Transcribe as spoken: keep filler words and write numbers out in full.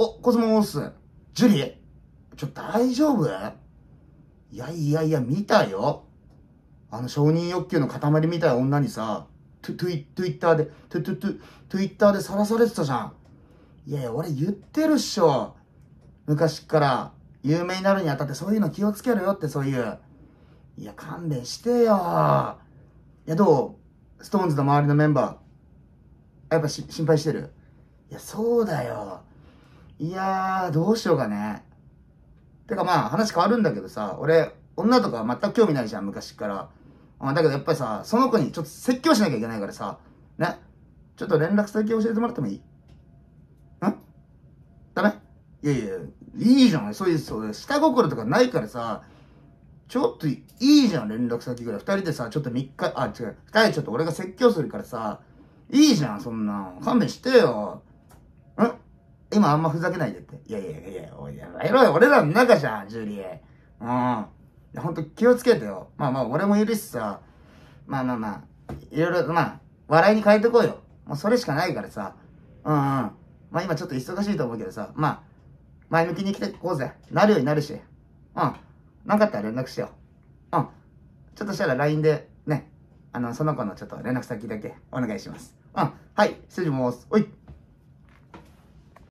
お、コスモース。ジュリちょ、大丈夫？いやいやいや、見たよ。あの、承認欲求の塊みたいな女にさ、トゥ、トゥ、トゥイッターで、トゥ、トゥ、トゥ、トゥイッターでさらされてたじゃん。いやいや、俺言ってるっしょ。昔から、有名になるにあたってそういうの気をつけろよって、そういう。いや、勘弁してよ。いや、どう？ストーンズの周りのメンバー。やっぱし、心配してる？いや、そうだよ。いやー、どうしようかね。てかまあ、話変わるんだけどさ、俺、女とか全く興味ないじゃん、昔から。あ、だけどやっぱりさ、その子にちょっと説教しなきゃいけないからさ、ね。ちょっと連絡先教えてもらってもいい？ん？ダメ？いやいや、いいじゃん。そういう、そういう、下心とかないからさ、ちょっといいじゃん、連絡先ぐらい。二人でさ、ちょっとみっか、あ、違う。二人ちょっと俺が説教するからさ、いいじゃん、そんなん。勘弁してよ。ん？今あんまふざけないでって。いやいやいやいや、おいやめろよ、俺らの中じゃん、ジュリエ。うん。ほんと気をつけてよ。まあまあ、俺もいるしさ。まあまあまあ、いろいろ、まあ、笑いに変えてこうよ。もうそれしかないからさ。うんうん。まあ今ちょっと忙しいと思うけどさ。まあ、前向きに生きてこうぜ。なるようになるし。うん。なんかあったら連絡しよう。うん。ちょっとしたら ライン で、ね。あの、その子のちょっと連絡先だけお願いします。うん。はい、失礼します。おい。